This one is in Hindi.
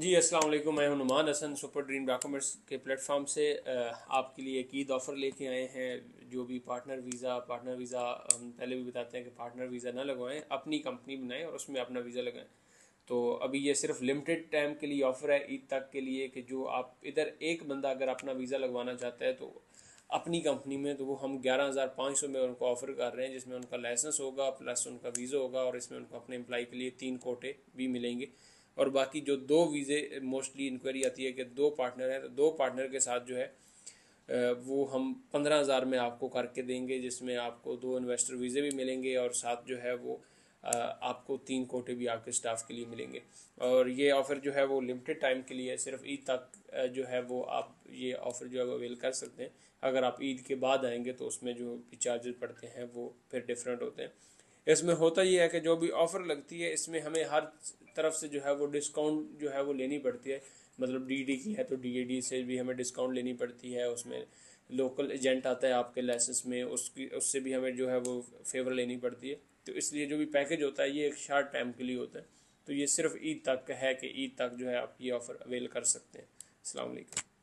जी अस्सलाम वालेकुम, मैं Hanuman Hasan super dream documents के प्लेटफॉर्म से आपके लिए एक ईद ऑफ़र लेके आए हैं। जो भी पार्टनर वीज़ा हम पहले भी बताते हैं कि पार्टनर वीज़ा ना लगवाएं, अपनी कंपनी बनाएं और उसमें अपना वीज़ा लगाएं। तो अभी ये सिर्फ लिमिटेड टाइम के लिए ऑफ़र है ईद तक के लिए कि जो आप इधर एक बंदा अगर अपना वीज़ा लगवाना चाहता है तो अपनी कंपनी में, तो वो हम 11,500 में उनको ऑफ़र कर रहे हैं, जिसमें उनका लाइसेंस होगा प्लस उनका वीज़ा होगा और इसमें उनको अपने एम्प्लॉय के लिए 3 कोटे भी मिलेंगे। और बाकी जो 2 वीज़े मोस्टली इंक्वायरी आती है कि 2 पार्टनर हैं, तो 2 पार्टनर के साथ जो है वो हम 15,000 में आपको करके देंगे, जिसमें आपको 2 इन्वेस्टर वीज़े भी मिलेंगे और साथ जो है वो आपको 3 कोटे भी आपके स्टाफ के लिए मिलेंगे। और ये ऑफ़र जो है वो लिमिटेड टाइम के लिए सिर्फ ईद तक जो है वो आप ये ऑफ़र जो है वो अवेल कर सकते हैं। अगर आप ईद के बाद आएंगे तो उसमें जो चार्जेस पड़ते हैं वो फिर डिफरेंट होते हैं। इसमें होता ये है कि जो भी ऑफ़र लगती है इसमें हमें हर तरफ से जो है वो डिस्काउंट जो है वो लेनी पड़ती है। मतलब डीडी की है तो डीएडी से भी हमें डिस्काउंट लेनी पड़ती है, उसमें लोकल एजेंट आता है आपके लाइसेंस में, उसकी उससे भी हमें जो है वो फेवर लेनी पड़ती है। तो इसलिए जो भी पैकेज होता है ये एक शार्ट टाइम के लिए होता है। तो ये सिर्फ ईद तक है कि ईद तक जो है आप ये ऑफ़र अवेल कर सकते हैं। अस्सलाम वालेकुम।